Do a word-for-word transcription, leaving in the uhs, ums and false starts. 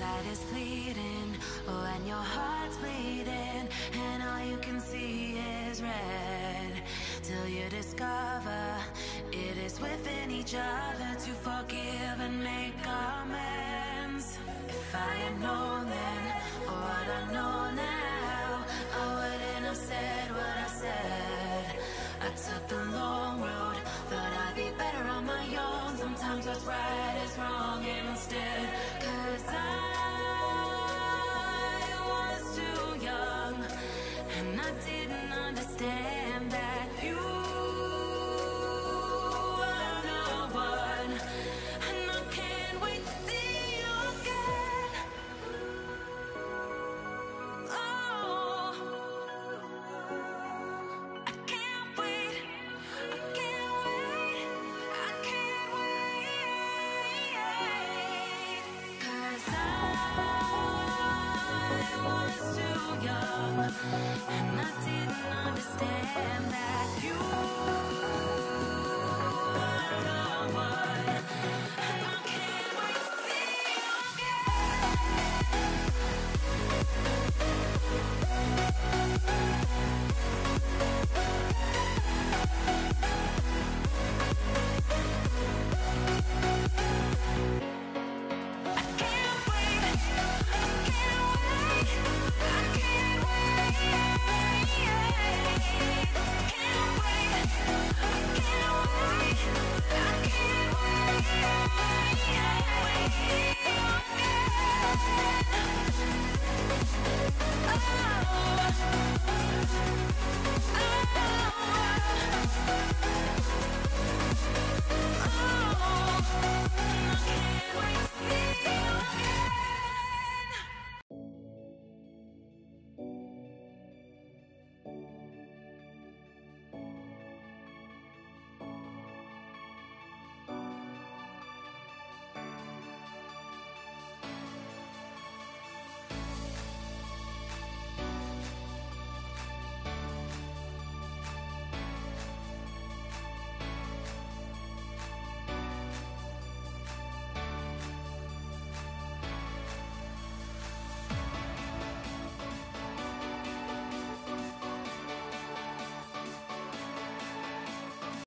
inside is bleeding when your heart's bleeding, and all you can see is red, till you discover it is within each other to forgive and make amends. If I had known then what I know now, I wouldn't have said what I said. I took the long road, thought I'd be better on my own. Sometimes what's right is wrong instead, 'cause I